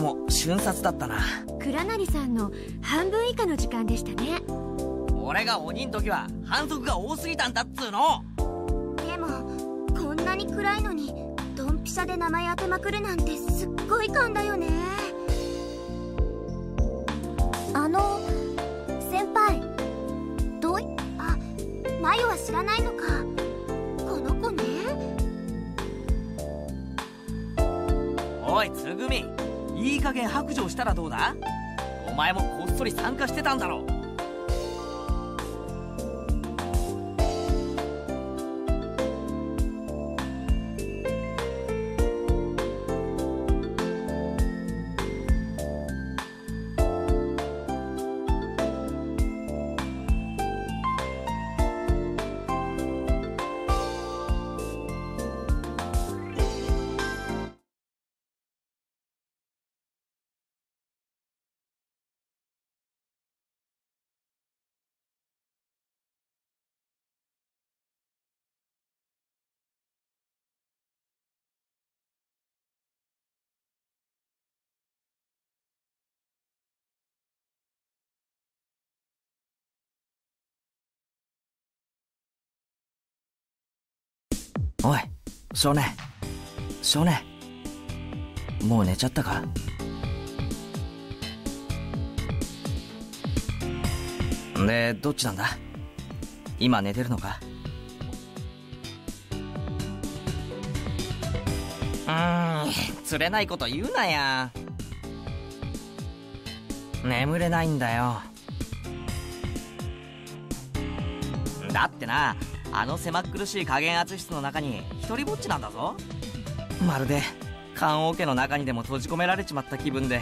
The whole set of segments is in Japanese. でも瞬殺だったな。倉成さんの半分以下の時間でしたね。俺が鬼の時は反則が多すぎたんだっつーの。でもこんなに暗いのにドンピシャで名前当てまくるなんてすっごい勘だよね。先輩どいあマユは知らないのか。この子ね。おいつぐみ、いい加減白状したらどうだ。お前もこっそり参加してたんだろう。おい少年、少年、もう寝ちゃったか。でどっちなんだ、今寝てるのか。釣れないこと言うなや。眠れないんだよ。だってな、あの狭っ苦しい加減圧室の中に一人ぼっちなんだぞ。まるで棺桶の中にでも閉じ込められちまった気分で。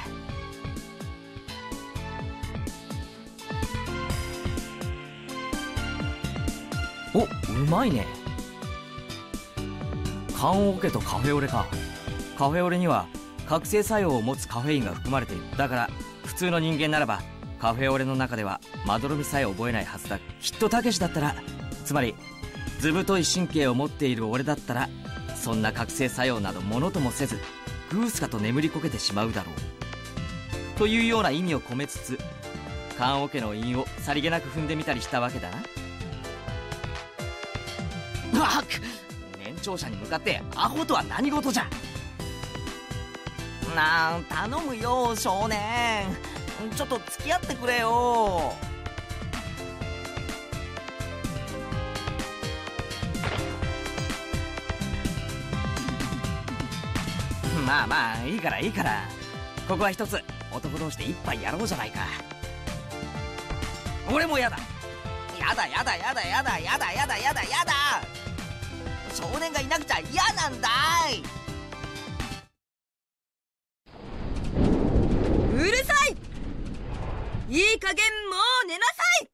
おっうまいね。棺桶とカフェオレか。カフェオレには覚醒作用を持つカフェインが含まれている。だから普通の人間ならばカフェオレの中ではまどろみさえ覚えないはずだ。きっとたけしだったら、つまり図太い神経を持っている俺だったら、そんな覚醒作用などものともせずグースカと眠りこけてしまうだろう、というような意味を込めつつ棺桶の韻をさりげなく踏んでみたりしたわけだな。うわっ、年長者に向かってアホとは何事じゃ。なん頼むよ少年、ちょっと付き合ってくれよ。まあまあいいからいいから、ここは一つ男同士で一杯やろうじゃないか。俺もやだやだやだやだやだやだやだやだやだ、少年がいなくちゃ嫌なんだい。うるさい、いい加減もう寝なさい。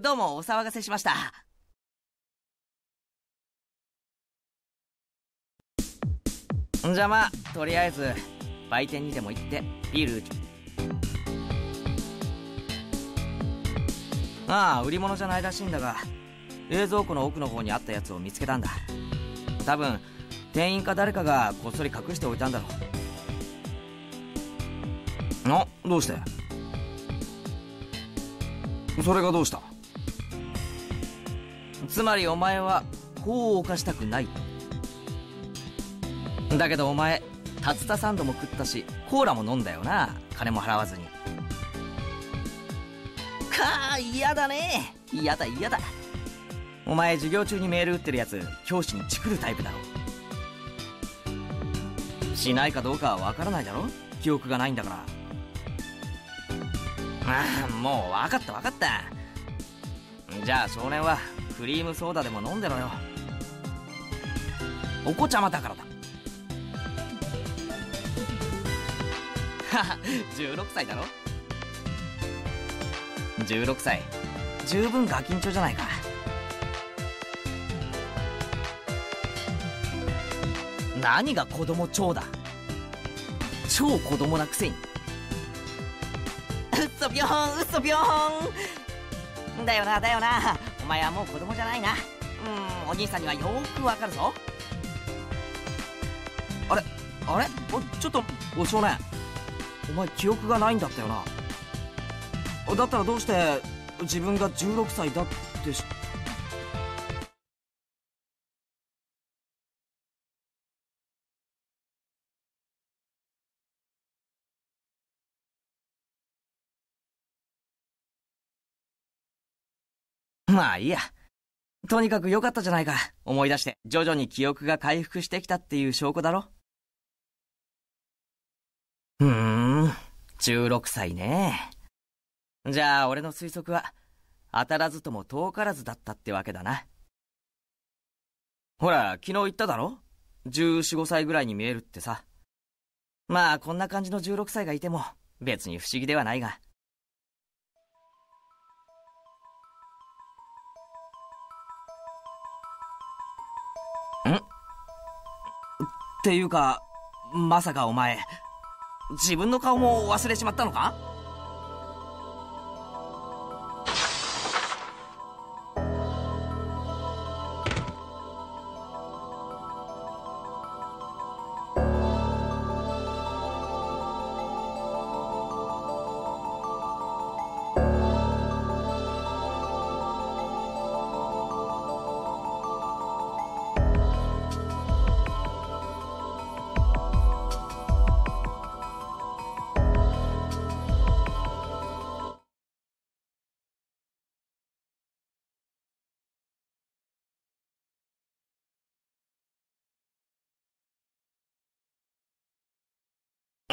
どうもお騒がせしました。じゃあまあとりあえず売店にでも行ってビール。ああ、売り物じゃないらしいんだが、冷蔵庫の奥の方にあったやつを見つけたんだ。多分店員か誰かがこっそり隠しておいたんだろう。あ、どうして？それがどうした？つまりお前は法を犯したくないと。だけどお前竜田サンドも食ったしコーラも飲んだよな、金も払わずに。かあ、嫌だね、嫌だ嫌だ。お前授業中にメール打ってるやつ教師にチクるタイプだろ。しないかどうかは分からないだろ、記憶がないんだから。ああ、もう分かった分かった。じゃあ少年はクリームソーダでも飲んでろよ。お子ちゃまだからだ。はは16歳だろ。16歳、十分ガキンチョじゃないか。何が子供超だ、超子供なくせに。うっそびょんうっそびょんだよなだよな、お前はもう子供じゃないな。うん、お兄さんにはよくわかるぞ。あれちょっと、少年。お前記憶がないんだったよな。だったらどうして自分が16歳だってしまあいいや。とにかく良かったじゃないか。思い出して徐々に記憶が回復してきたっていう証拠だろ。16歳ね。じゃあ俺の推測は当たらずとも遠からずだったってわけだな。ほら昨日言っただろ、14、15歳ぐらいに見えるってさ。まあこんな感じの16歳がいても別に不思議ではないが。っていうか、まさかお前自分の顔も忘れちまったのか？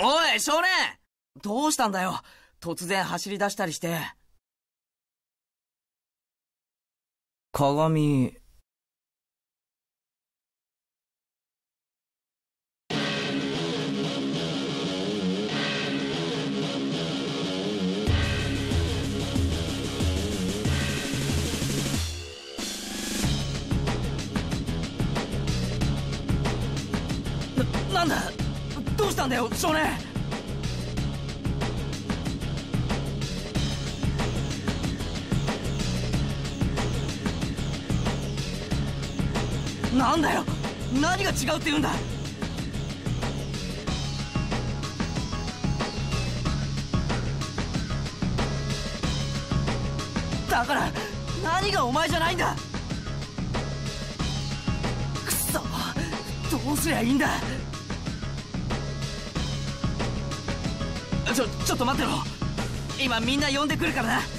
おい少年、どうしたんだよ、突然走り出したりして。鏡。なんだどうしたんだよ少年。なんだよ、何が違うって言うんだ。だから何がお前じゃないんだ。くそ、どうすりゃいいんだ。ちょっと待ってろ、今みんな呼んでくるからな。